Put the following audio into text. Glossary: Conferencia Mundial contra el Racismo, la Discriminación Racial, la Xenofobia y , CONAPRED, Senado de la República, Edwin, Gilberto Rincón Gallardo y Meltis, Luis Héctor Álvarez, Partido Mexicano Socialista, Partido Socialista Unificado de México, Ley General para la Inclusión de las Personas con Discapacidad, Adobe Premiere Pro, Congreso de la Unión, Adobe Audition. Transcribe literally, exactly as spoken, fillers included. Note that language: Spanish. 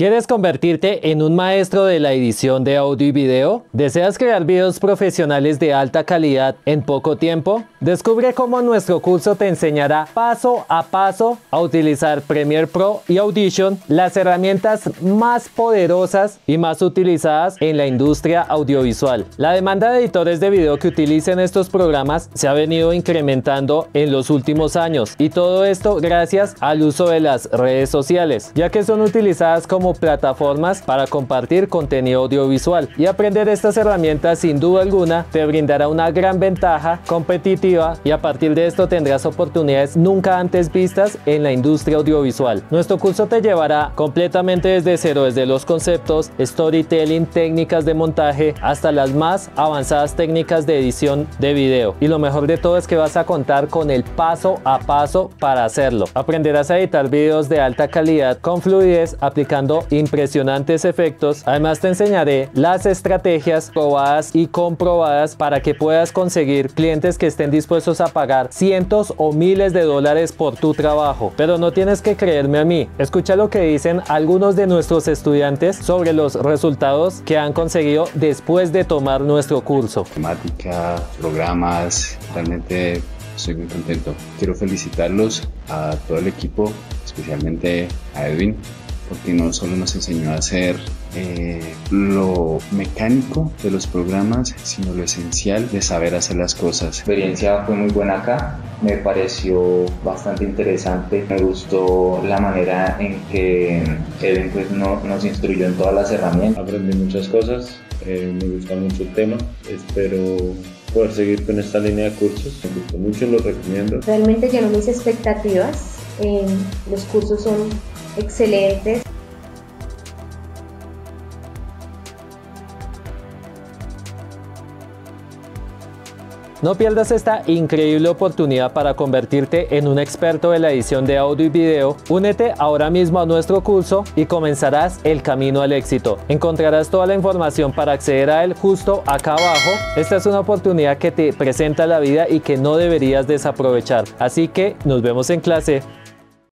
¿Quieres convertirte en un maestro de la edición de audio y video? ¿Deseas crear videos profesionales de alta calidad en poco tiempo? Descubre cómo nuestro curso te enseñará paso a paso a utilizar Premiere Pro y Audition, las herramientas más poderosas y más utilizadas en la industria audiovisual. La demanda de editores de video que utilicen estos programas se ha venido incrementando en los últimos años, y todo esto gracias al uso de las redes sociales, ya que son utilizadas como como plataformas para compartir contenido audiovisual, y aprender estas herramientas sin duda alguna te brindará una gran ventaja competitiva, y a partir de esto tendrás oportunidades nunca antes vistas en la industria audiovisual. Nuestro curso te llevará completamente desde cero, desde los conceptos, storytelling, técnicas de montaje, hasta las más avanzadas técnicas de edición de video, y lo mejor de todo es que vas a contar con el paso a paso para hacerlo. Aprenderás a editar videos de alta calidad con fluidez aplicando impresionantes efectos. Además te enseñaré las estrategias probadas y comprobadas para que puedas conseguir clientes que estén dispuestos a pagar cientos o miles de dólares por tu trabajo. Pero no tienes que creerme a mí, escucha lo que dicen algunos de nuestros estudiantes sobre los resultados que han conseguido después de tomar nuestro curso. Temática, programas, realmente soy muy contento. Quiero felicitarlos a todo el equipo, especialmente a Edwin, porque no solo nos enseñó a hacer eh, lo mecánico de los programas, sino lo esencial de saber hacer las cosas. La experiencia fue muy buena acá, me pareció bastante interesante, me gustó la manera en que Edwin pues, no, nos instruyó en todas las herramientas. Aprendí muchas cosas, eh, me gusta mucho el tema, espero poder seguir con esta línea de cursos, me gustó mucho, lo recomiendo. Realmente llenó mis expectativas, eh, los cursos son excelentes. No pierdas esta increíble oportunidad para convertirte en un experto de la edición de audio y video. Únete ahora mismo a nuestro curso y comenzarás el camino al éxito. Encontrarás toda la información para acceder a él justo acá abajo. Esta es una oportunidad que te presenta la vida y que no deberías desaprovechar. Así que nos vemos en clase.